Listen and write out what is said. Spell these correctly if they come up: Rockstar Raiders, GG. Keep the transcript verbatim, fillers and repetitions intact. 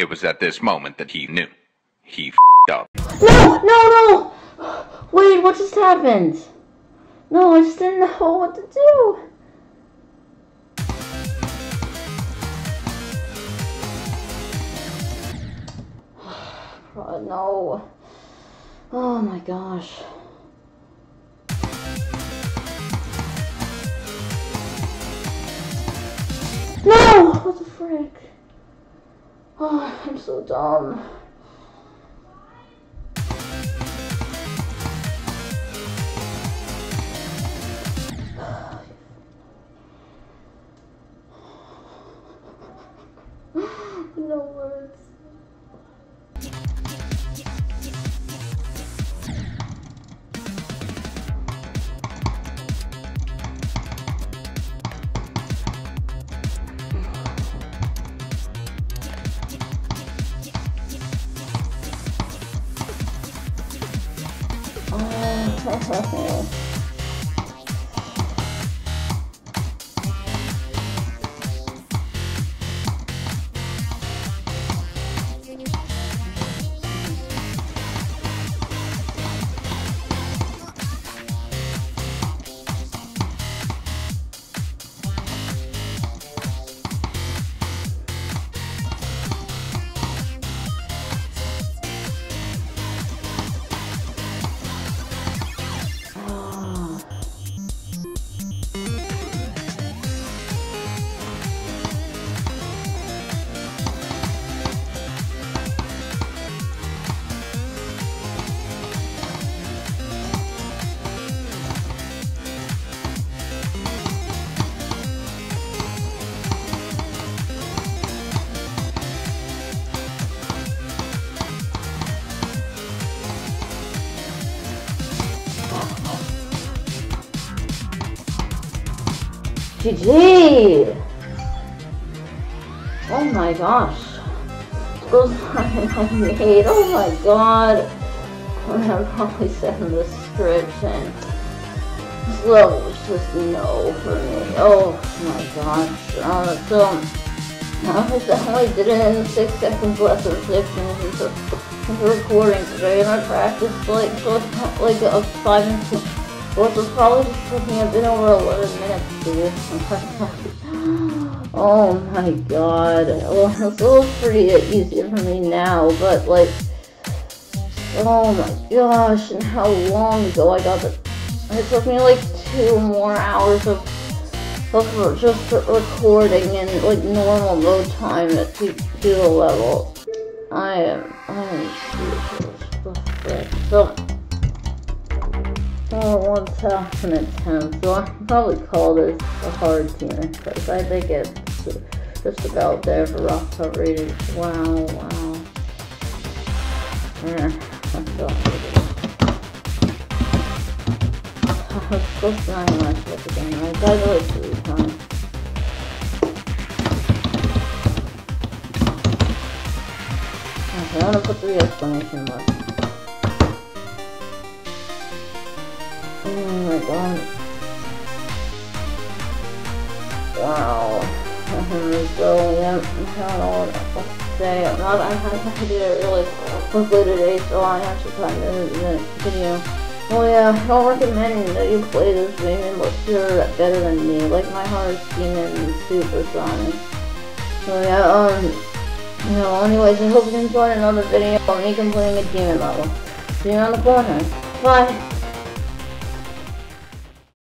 It was at this moment that he knew. He f***ed up. No! No! No! Wait, what just happened? No, I just didn't know what to do. Oh, no. Oh my gosh. No! What the frick? Oh, I'm so dumb. No words. Oh, G G! Oh my gosh. Those nine ninety-eight. Oh my god. I'm gonna probably send in the description. So it's just no for me. Oh my gosh. Uh, so I definitely did it in six seconds less than six minutes of recording today, and I practiced like like a five and six. Well, it was probably just took me a bit over eleven minutes to do. Oh my god. Well, it's all pretty easier for me now, but like, oh my gosh, and how long ago I got the, it took me like two more hours of, of just recording in like normal load time at to do the level. I am, I am, so, oh, one thousand ten, so I can probably call this a hard tier, because I think it's just about there for Rockstar Raiders. Wow, wow. Yeah, that's so good. I was supposed to not even watch this again, I got really three times. Okay, I'm gonna put three exclamation marks. Oh my god. Wow. I'm so, yeah, I don't know what to say. I'm not, I had to do it really quickly today, so I actually tried to do the video. Oh yeah, I don't recommend that you play this game unless you're better than me. Like, my heart is demon supersonic. So yeah, um, you know, anyways, I hope you enjoyed another video of me completing a demon level. See you on the corner. Bye!